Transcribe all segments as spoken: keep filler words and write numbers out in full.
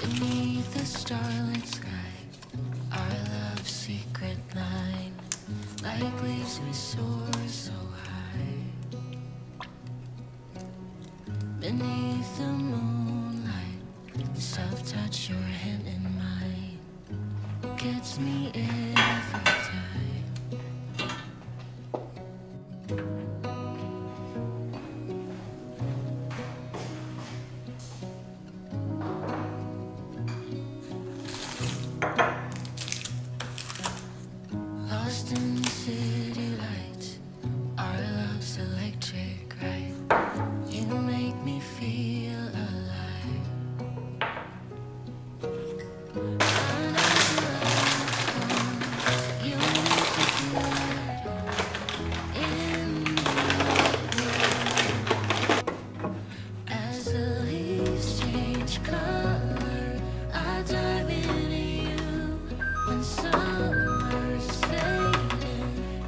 Beneath the starlit sky, our love's secret line, like leaves we soar so high. Beneath the moonlight, the soft touch, your hand in mine, gets me every time.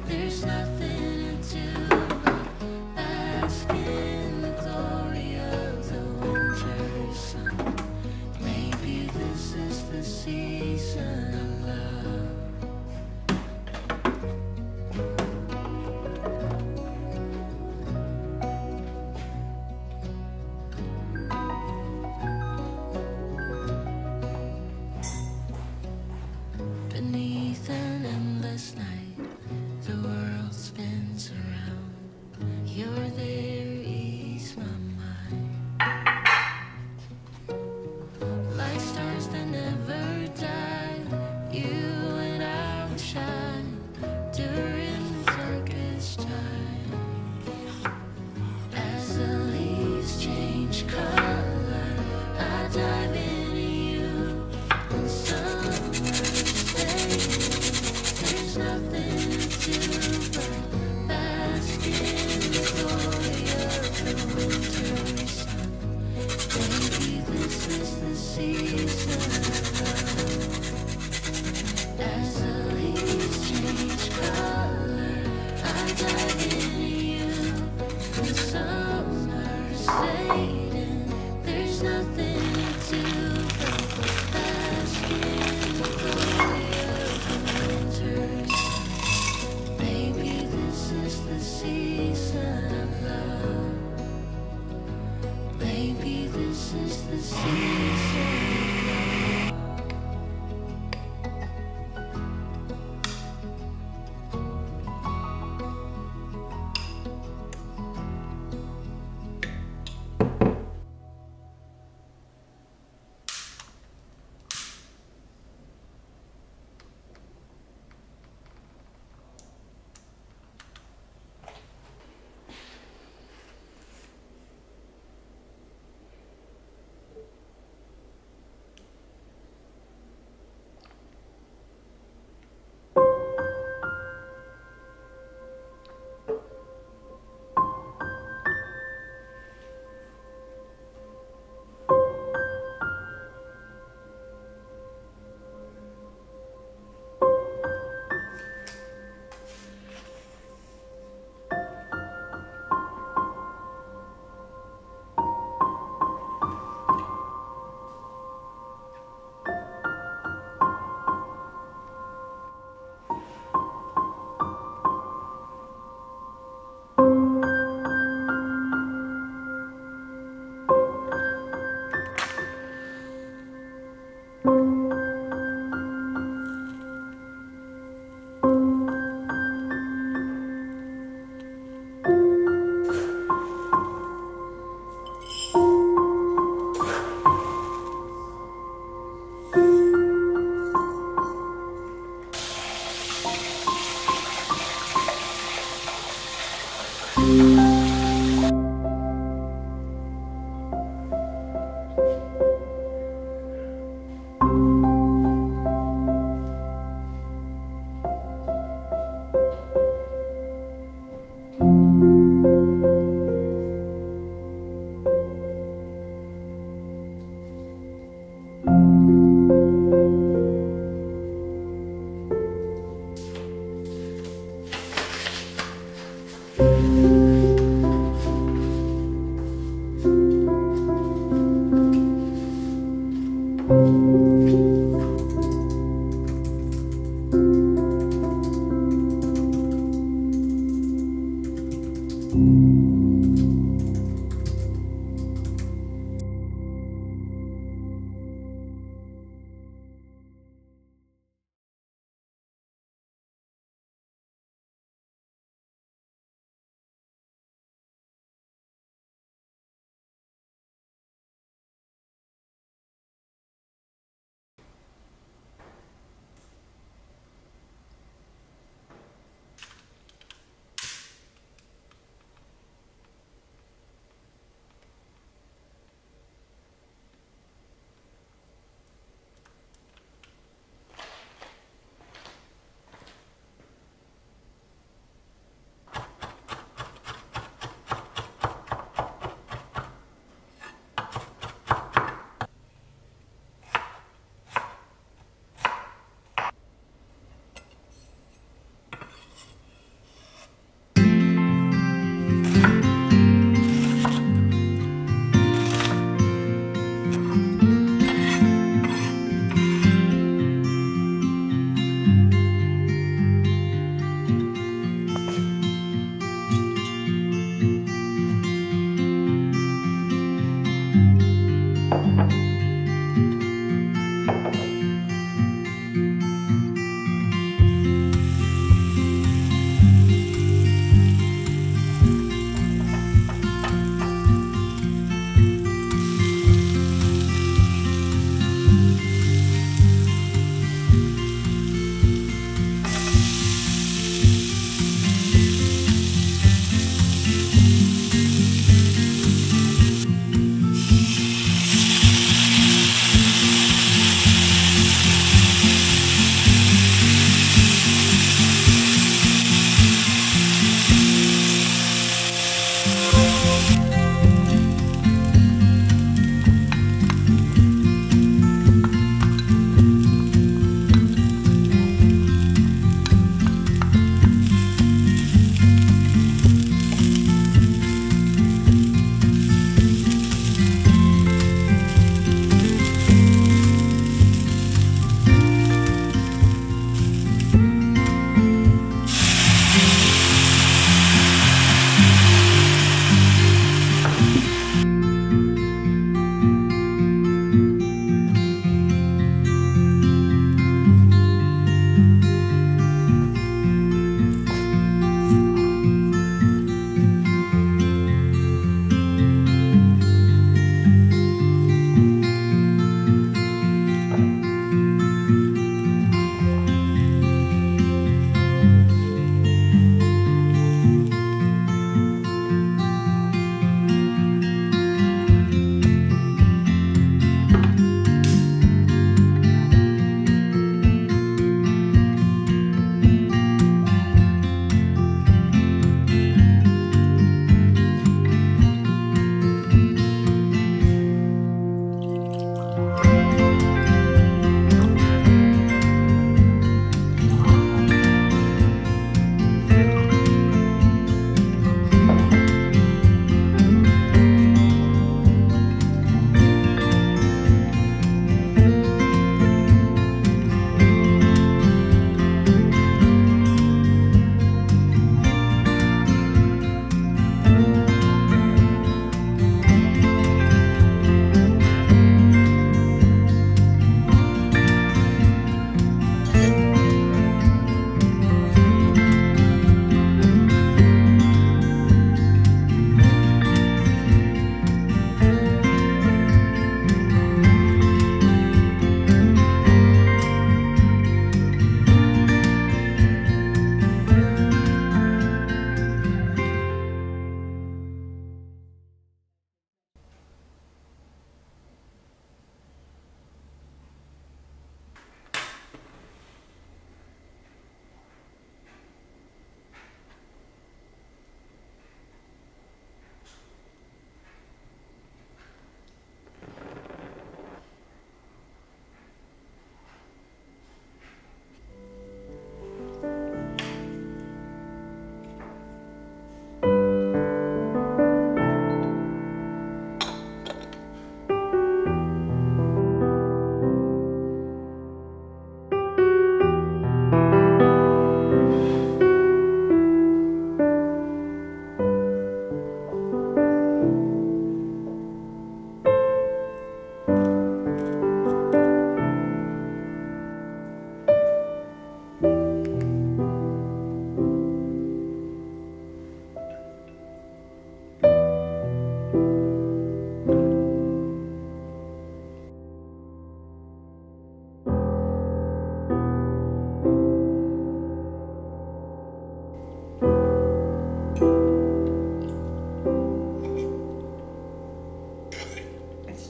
There's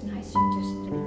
nice just to